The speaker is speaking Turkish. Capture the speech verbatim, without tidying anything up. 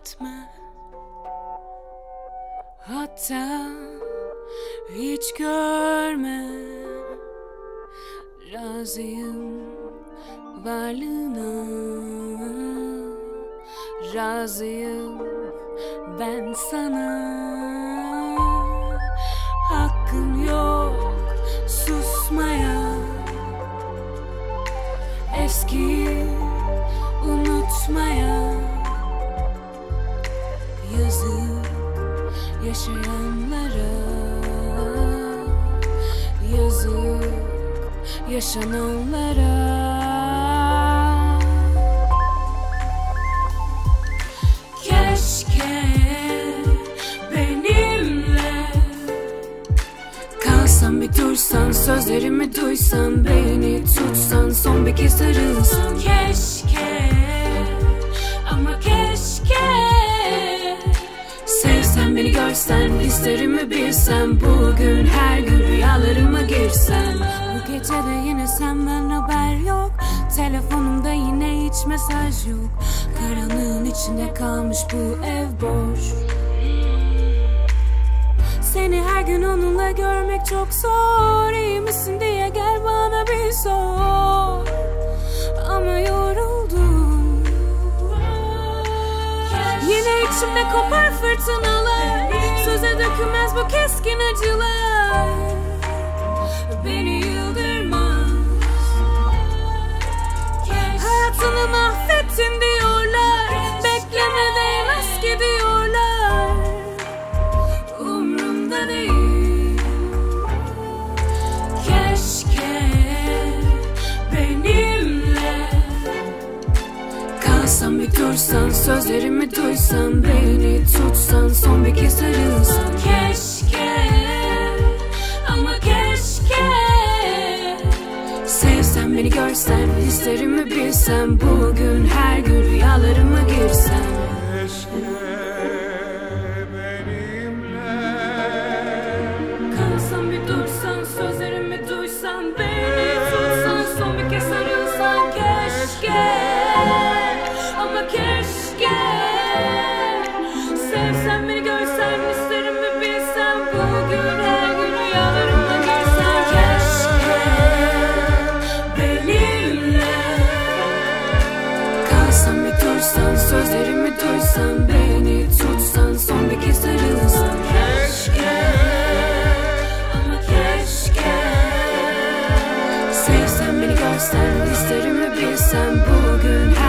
etme. Hatta hiç görme. Razıyım varlığına. Razıyım ben sana. Hakkım yok susmaya. Eskiyi unutmaya. Yazık yaşayanlara. Yazık yaşananlara. Keşke benimle kalsan, bir dursan, sözlerimi duysan, beni tutsan, son bir kez sarılsan. Keşke ama keşke sevsen, beni görsen, hislerimi bilsen, bugün her gün rüyalarıma girsen. Bu gece de yine senden haber yok, telefonumda yine hiç mesaj yok. Karanlığın içinde kalmış bu ev boş. Seni her gün onunla görmek çok zor. İyi misin diye gel bana bir sor. Ama yoruldum. Yine içimde kopar fırtınalar, söze dökülmez bu keskin acılar. Beni yıldırmaz. Hayatını mahvettin diyorlar, bekleme değmez ki diyorlar. Umrumda değil. Keşke benimle kalsan, bir dursan, sözlerimi duysan, beni tutsan, son bir kez sarılsan. Keşke ama keşke sevsen, beni görsen, hislerimi bilsen, bugün her gün rüyalarıma girsen. Keşke benimle kalsan, bir dursan, sözlerimi duysan, beni tutsan, son bir kez sarılsan. Keşke ama keşke sevsen, beni görsen, hislerimi bilsen, bugün her sözlerimi duysan, beni tutsan, son bir kez sarılsan. Keşke ama keşke sevsen, beni görsen, hislerimi bilsen, bugün